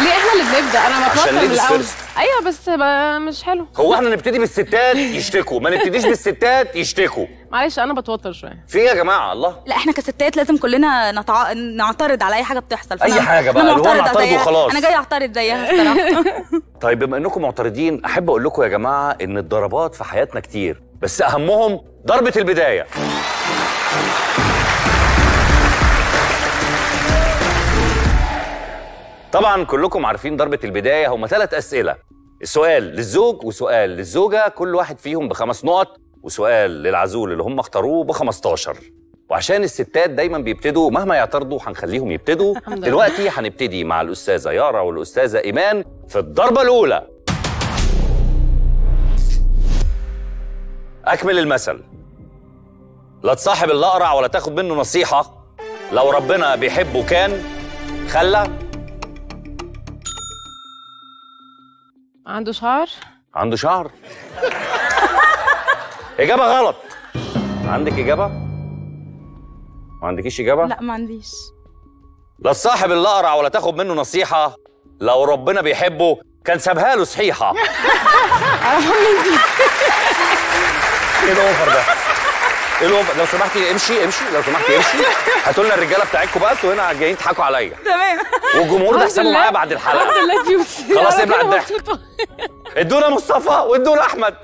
ليه احنا اللي بنبدا؟ انا بتوتر من الاول. ايوه بس مش حلو. هو احنا نبتدي بالستات يشتكوا، ما نبتديش بالستات يشتكوا. معلش انا بتوتر شويه. في يا جماعه الله. لا احنا كستات لازم كلنا نعترض على اي حاجه بتحصل. اي حاجه بقى اللي هو نعترض وخلاص. انا جاي اعترض زيها الصراحه. طيب بما انكم معترضين احب اقول لكم يا جماعه ان الضربات في حياتنا كتير، بس اهمهم ضربه البدايه. طبعا كلكم عارفين ضربة البداية، هما 3 أسئلة، سؤال للزوج وسؤال للزوجة، كل واحد فيهم ب5 نقط، وسؤال للعزول اللي هم اختاروه ب15. وعشان الستات دايما بيبتدوا مهما يعترضوا هنخليهم يبتدوا. دلوقتي هنبتدي مع الأستاذة يارا والأستاذة إيمان في الضربة الأولى. أكمل المثل: لا تصاحب الأقرع ولا تاخد منه نصيحة، لو ربنا بيحبه كان خلى عنده شعر. إجابة غلط. عندك إجابة؟ ما عندكيش إجابة؟ لا ما عنديش. لا تصاحب الأقرع ولا تاخد منه نصيحة، لو ربنا بيحبه كان سابها له صحيحة. إيه الأوفر ده؟ إيه الأوفر؟ لو سمحتي امشي امشي، لو سمحتي امشي. هاتوا لنا الرجالة بتاعتكم بقى، انتوا هنا جايين تضحكوا عليا. تمام. والجمهور ده هيحسبوا معايا بعد الحلقة. خلاص ابلع الضحك. ادونا مصطفى وادونا احمد.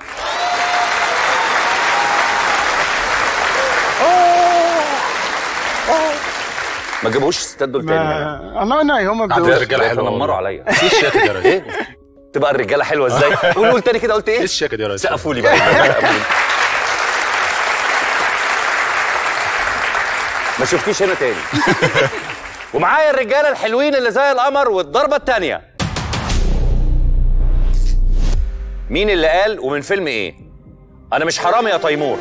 ما تجيبوش الستات دول تاني. انا هم بيقولوا الرجاله حلوه، نمروا عليا. ايه الشكل يا راجل؟ ايه؟ تبقى الرجاله حلوه ازاي؟ قول تاني كده، قلت ايه؟ ايه الشكل يا راجل؟ سقفوا لي بقى. ما شفتيش هنا تاني. ومعايا الرجاله الحلوين اللي زي القمر. والضربه الثانيه. مين اللي قال ومن فيلم ايه؟ انا مش حرامي يا تيمور.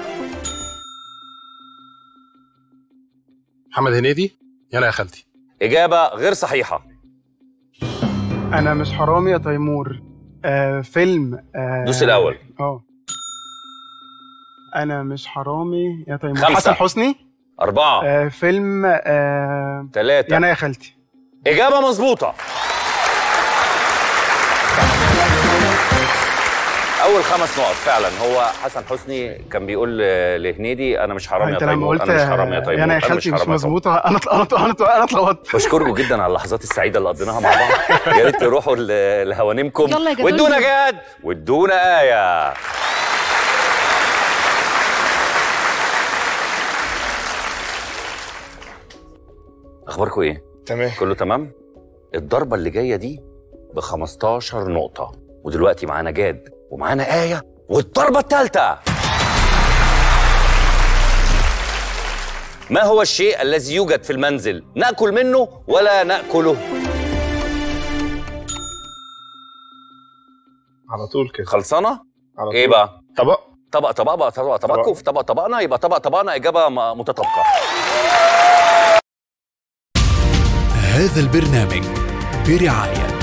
محمد هنيدي. يلا يا خالتي. اجابه غير صحيحه. انا مش حرامي يا تيمور فيلم دوس الاول. انا مش حرامي يا تيمور. 5. حسن حسني. 4. فيلم 3. يا خالتي. إجابة مظبوطة. أول 5 نقط فعلا. هو حسن حسني كان بيقول لهنيدي أنا مش حرام يا تيمور، أنا مش حرام يا تيمور، أنا مش حرام يا تيمور. مش مظبوطة. أنا اتلخبطت. بشكركم جدا على اللحظات السعيدة اللي قضيناها مع بعض. يا ريت تروحوا لهوانمكم. وادونا جاد وادونا آية. أخباركم إيه؟ تمام. كله تمام؟ الضربة اللي جاية دي ب15 نقطة، ودلوقتي معانا جاد ومعانا آية والضربة الثالثة. ما هو الشيء الذي يوجد في المنزل نأكل منه ولا نأكله؟ على طول كده. خلصانة؟ على طول. إيه بقى؟ طبق. طبقكم في طبق طبقنا، يبقى طبق طبقنا. إجابة متطابقة. هذا البرنامج برعاية